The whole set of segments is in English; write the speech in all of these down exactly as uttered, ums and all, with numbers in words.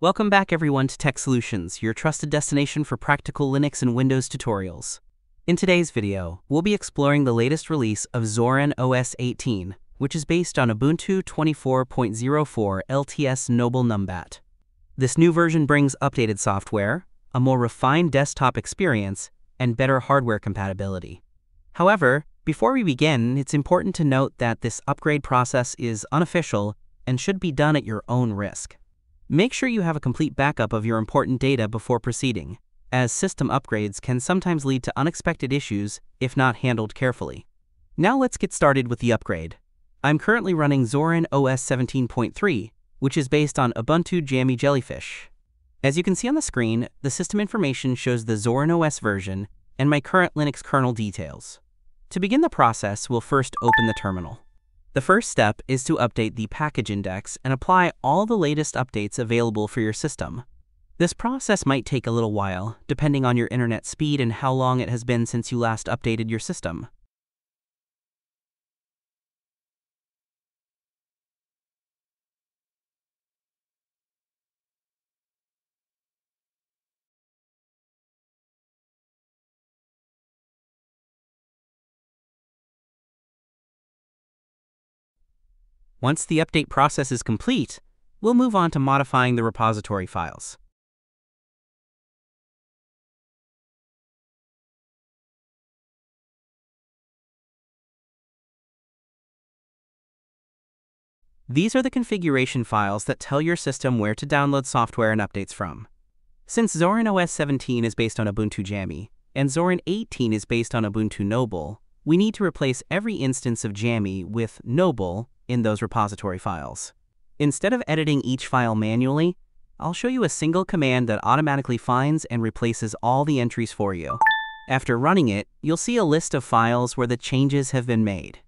Welcome back everyone to Tech Solutions, your trusted destination for practical Linux and Windows tutorials. In today's video, we'll be exploring the latest release of Zorin O S eighteen, which is based on Ubuntu twenty-four point oh four L T S Noble Numbat. This new version brings updated software, a more refined desktop experience, and better hardware compatibility. However, before we begin, it's important to note that this upgrade process is unofficial and should be done at your own risk. Make sure you have a complete backup of your important data before proceeding, as system upgrades can sometimes lead to unexpected issues if not handled carefully. Now let's get started with the upgrade. I'm currently running Zorin O S seventeen point three, which is based on Ubuntu Jammy Jellyfish. As you can see on the screen, the system information shows the Zorin O S version and my current Linux kernel details. To begin the process, we'll first open the terminal. The first step is to update the package index and apply all the latest updates available for your system. This process might take a little while, depending on your internet speed and how long it has been since you last updated your system. Once the update process is complete, we'll move on to modifying the repository files. These are the configuration files that tell your system where to download software and updates from. Since Zorin O S seventeen is based on Ubuntu Jammy, and Zorin eighteen is based on Ubuntu Noble, we need to replace every instance of Jammy with Noble in those repository files. Instead of editing each file manually, I'll show you a single command that automatically finds and replaces all the entries for you. After running it, you'll see a list of files where the changes have been made.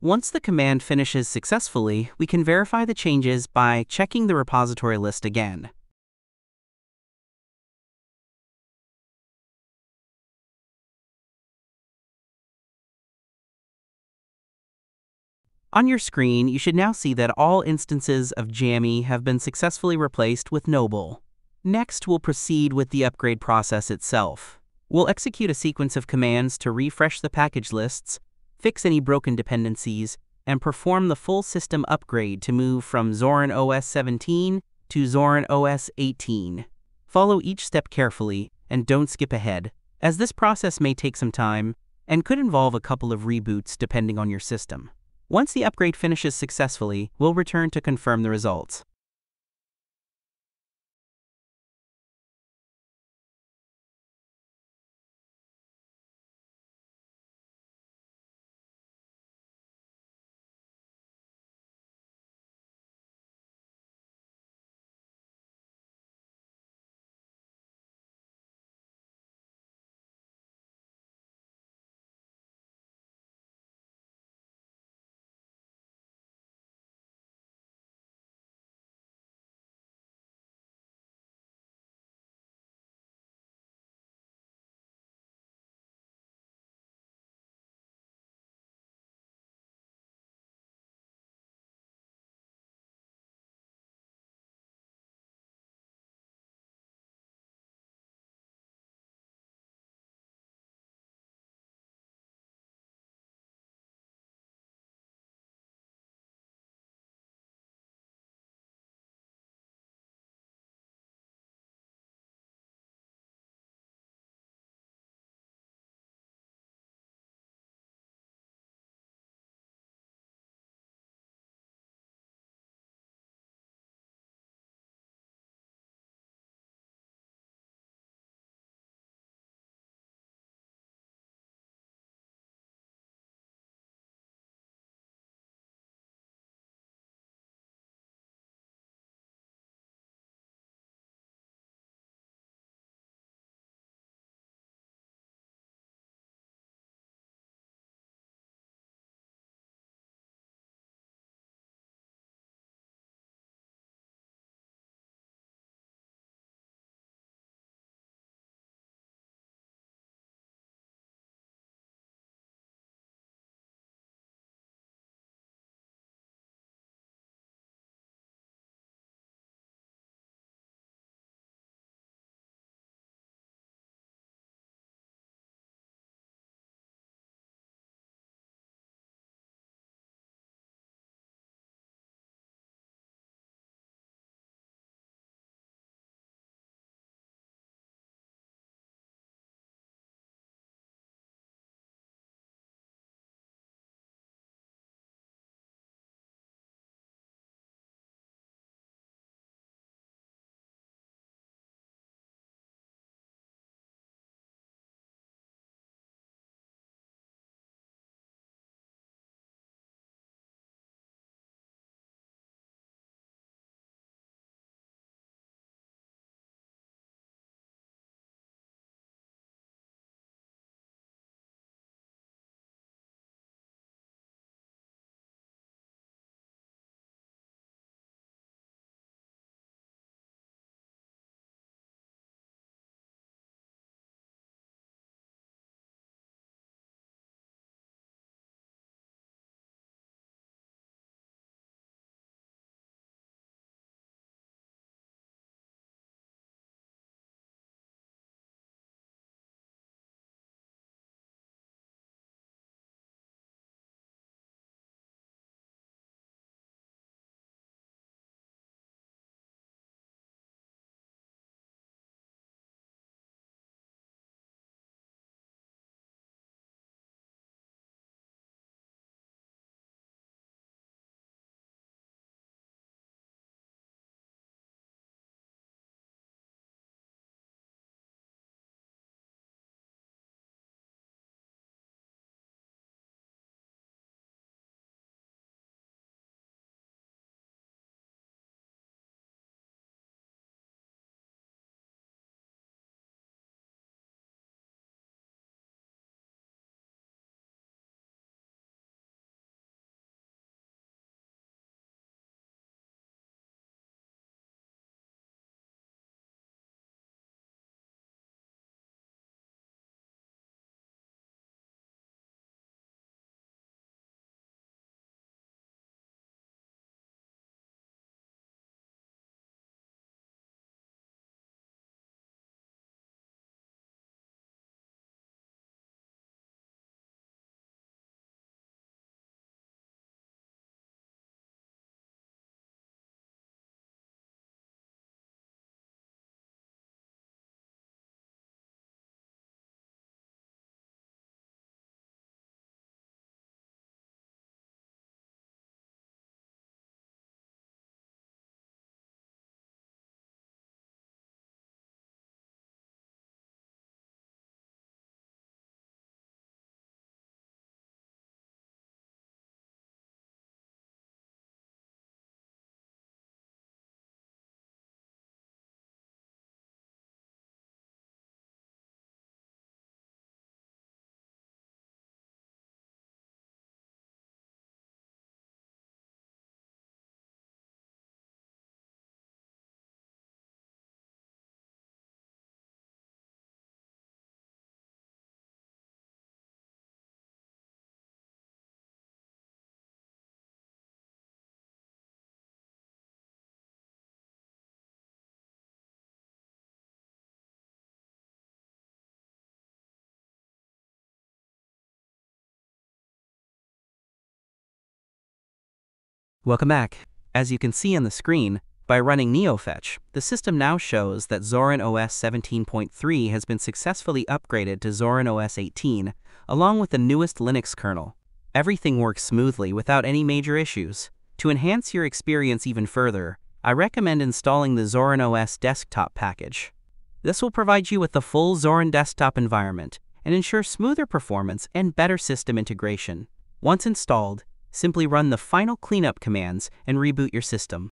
Once the command finishes successfully, we can verify the changes by checking the repository list again. On your screen, you should now see that all instances of Jammy have been successfully replaced with Noble. Next, we'll proceed with the upgrade process itself. We'll execute a sequence of commands to refresh the package lists, fix any broken dependencies, and perform the full system upgrade to move from Zorin O S seventeen to Zorin O S eighteen. Follow each step carefully and don't skip ahead, as this process may take some time and could involve a couple of reboots depending on your system. Once the upgrade finishes successfully, we'll return to confirm the results. Welcome back. As you can see on the screen, by running NeoFetch, the system now shows that Zorin O S seventeen point three has been successfully upgraded to Zorin O S eighteen, along with the newest Linux kernel. Everything works smoothly without any major issues. To enhance your experience even further, I recommend installing the Zorin O S desktop package. This will provide you with the full Zorin desktop environment and ensure smoother performance and better system integration. Once installed, simply run the final cleanup commands and reboot your system.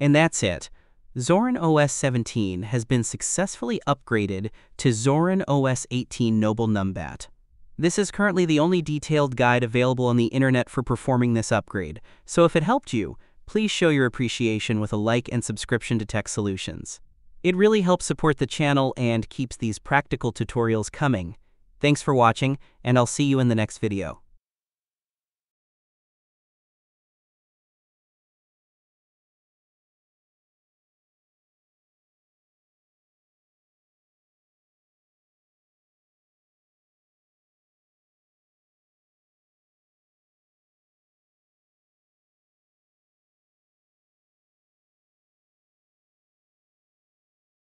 And that's it. Zorin O S seventeen has been successfully upgraded to Zorin O S eighteen Noble Numbat. This is currently the only detailed guide available on the internet for performing this upgrade, so if it helped you, please show your appreciation with a like and subscription to Tech Solutions. It really helps support the channel and keeps these practical tutorials coming. Thanks for watching, and I'll see you in the next video.